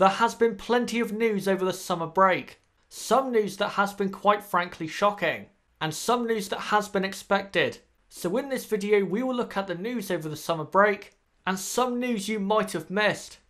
There has been plenty of news over the summer break. Some news that has been quite frankly shocking, and some news that has been expected. So in this video we will look at the news over the summer break, and some news you might have missed.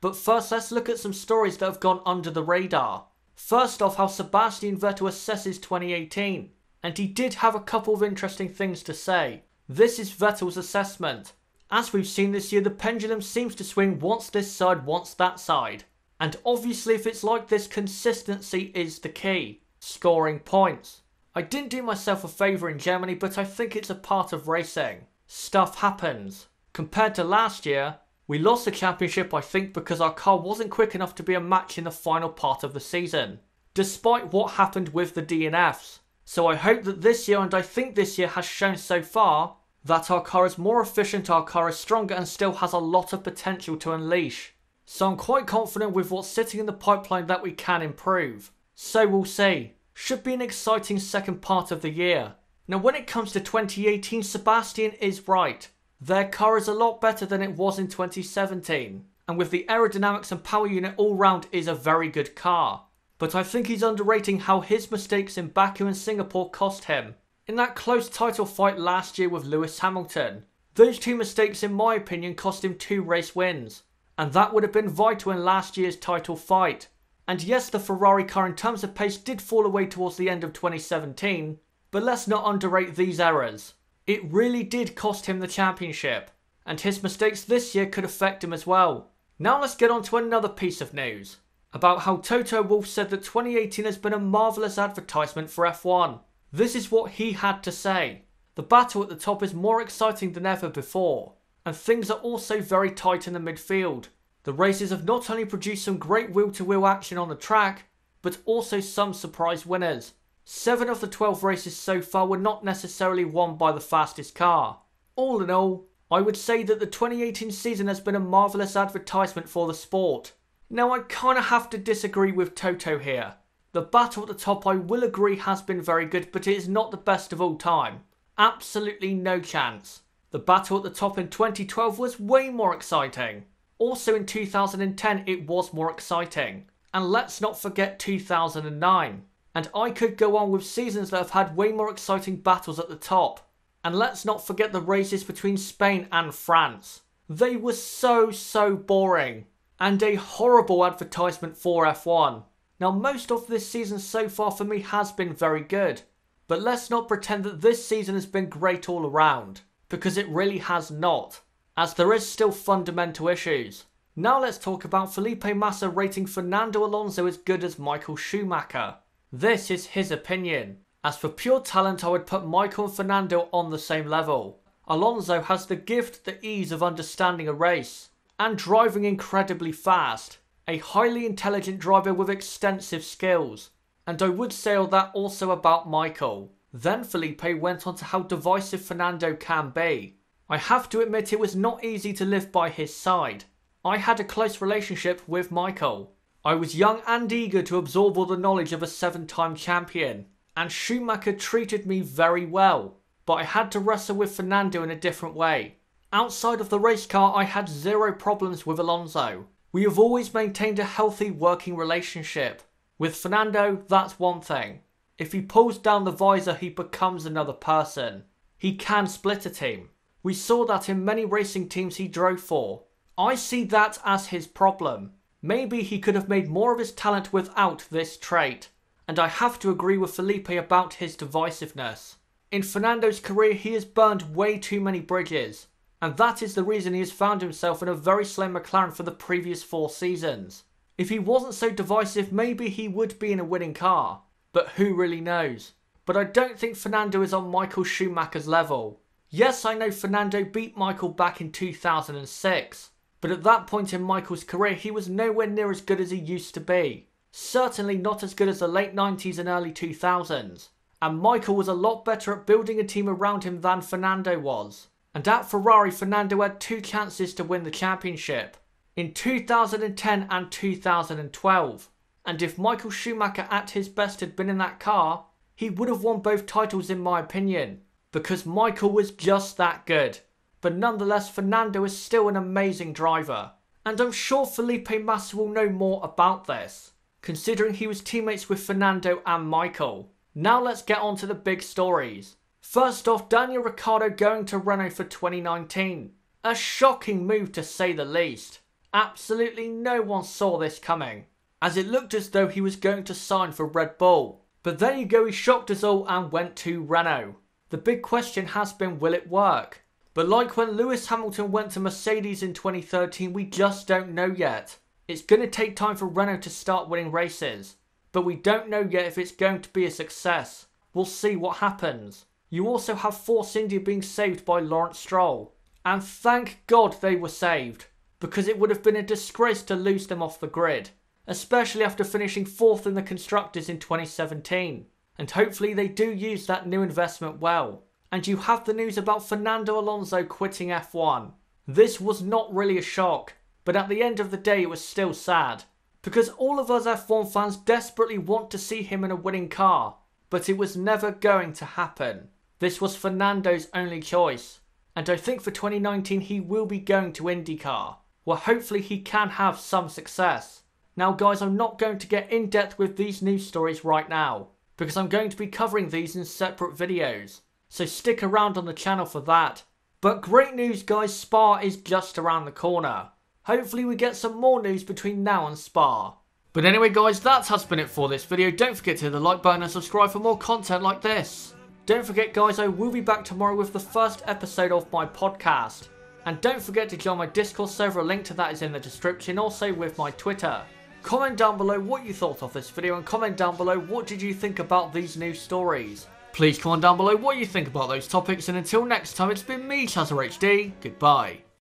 But first, let's look at some stories that have gone under the radar. First off, how Sebastian Vettel assesses 2018. And he did have a couple of interesting things to say. This is Vettel's assessment. As we've seen this year, the pendulum seems to swing once this side, once that side. And obviously if it's like this, consistency is the key. Scoring points. I didn't do myself a favour in Germany, but I think it's a part of racing. Stuff happens. Compared to last year, we lost the championship, I think, because our car wasn't quick enough to be a match in the final part of the season, despite what happened with the DNFs. So I hope that this year, and I think this year has shown so far, that our car is more efficient, our car is stronger, and still has a lot of potential to unleash. So I'm quite confident with what's sitting in the pipeline that we can improve. So we'll see. Should be an exciting second part of the year. Now when it comes to 2018, Sebastian is right. Their car is a lot better than it was in 2017, and with the aerodynamics and power unit all round is a very good car. But I think he's underrating how his mistakes in Baku and Singapore cost him. In that close title fight last year with Lewis Hamilton, those two mistakes in my opinion cost him 2 race wins, and that would have been vital in last year's title fight. And yes, the Ferrari car in terms of pace did fall away towards the end of 2017, but let's not underrate these errors. It really did cost him the championship, and his mistakes this year could affect him as well. Now let's get on to another piece of news, about how Toto Wolff said that 2018 has been a marvellous advertisement for F1. This is what he had to say. The battle at the top is more exciting than ever before, and things are also very tight in the midfield. The races have not only produced some great wheel-to-wheel action on the track, but also some surprise winners. 7 of the 12 races so far were not necessarily won by the fastest car. All in all, I would say that the 2018 season has been a marvellous advertisement for the sport. Now I kinda have to disagree with Toto here. The battle at the top, I will agree, has been very good, but it is not the best of all time. Absolutely no chance. The battle at the top in 2012 was way more exciting. Also in 2010 it was more exciting. And let's not forget 2009. And I could go on with seasons that have had way more exciting battles at the top. And let's not forget the races between Spain and France. They were so boring, and a horrible advertisement for F1. Now most of this season so far for me has been very good, but let's not pretend that this season has been great all around, because it really has not, as there is still fundamental issues. Now let's talk about Felipe Massa rating Fernando Alonso as good as Michael Schumacher. This is his opinion. As for pure talent, I would put Michael and Fernando on the same level. Alonso has the gift, the ease of understanding a race, and driving incredibly fast. A highly intelligent driver with extensive skills. And I would say all that also about Michael. Then Felipe went on to how divisive Fernando can be. I have to admit it was not easy to live by his side. I had a close relationship with Michael. I was young and eager to absorb all the knowledge of a 7-time champion, and Schumacher treated me very well, but I had to wrestle with Fernando in a different way. Outside of the race car, I had zero problems with Alonso. We have always maintained a healthy working relationship. With Fernando, that's one thing. If he pulls down the visor, he becomes another person. He can split a team. We saw that in many racing teams he drove for. I see that as his problem. Maybe he could have made more of his talent without this trait, and I have to agree with Felipe about his divisiveness. In Fernando's career he has burned way too many bridges, and that is the reason he has found himself in a very slow McLaren for the previous 4 seasons. If he wasn't so divisive, maybe he would be in a winning car, but who really knows. But I don't think Fernando is on Michael Schumacher's level. Yes, I know Fernando beat Michael back in 2006. But at that point in Michael's career he was nowhere near as good as he used to be. Certainly not as good as the late 90s and early 2000s. And Michael was a lot better at building a team around him than Fernando was. And at Ferrari, Fernando had 2 chances to win the championship. In 2010 and 2012. And if Michael Schumacher at his best had been in that car, he would have won both titles in my opinion. Because Michael was just that good. but nonetheless Fernando is still an amazing driver. And I'm sure Felipe Massa will know more about this, considering he was teammates with Fernando and Michael. Now let's get on to the big stories. First off, Daniel Ricciardo going to Renault for 2019. A shocking move to say the least. Absolutely no one saw this coming, as it looked as though he was going to sign for Red Bull. But there you go, he shocked us all and went to Renault. The big question has been, will it work? But like when Lewis Hamilton went to Mercedes in 2013, we just don't know yet. It's going to take time for Renault to start winning races, but we don't know yet if it's going to be a success. We'll see what happens. You also have Force India being saved by Lawrence Stroll. And thank God they were saved, because it would have been a disgrace to lose them off the grid, especially after finishing 4th in the Constructors in 2017. And hopefully they do use that new investment well. And you have the news about Fernando Alonso quitting F1. This was not really a shock, but at the end of the day it was still sad, because all of us F1 fans desperately want to see him in a winning car, but it was never going to happen. This was Fernando's only choice, and I think for 2019 he will be going to IndyCar, where hopefully he can have some success. Now guys, I'm not going to get in depth with these news stories right now, because I'm going to be covering these in separate videos. So stick around on the channel for that. But great news guys, Spa is just around the corner. Hopefully we get some more news between now and Spa. But anyway guys, that has been it for this video. Don't forget to hit the like button and subscribe for more content like this. Don't forget guys, I will be back tomorrow with the first episode of my podcast. And don't forget to join my Discord server, a link to that is in the description, also with my Twitter. Comment down below what you thought of this video and comment down below what did you think about these news stories. Please comment down below what you think about those topics, and until next time, it's been me, ChazzaHD, goodbye.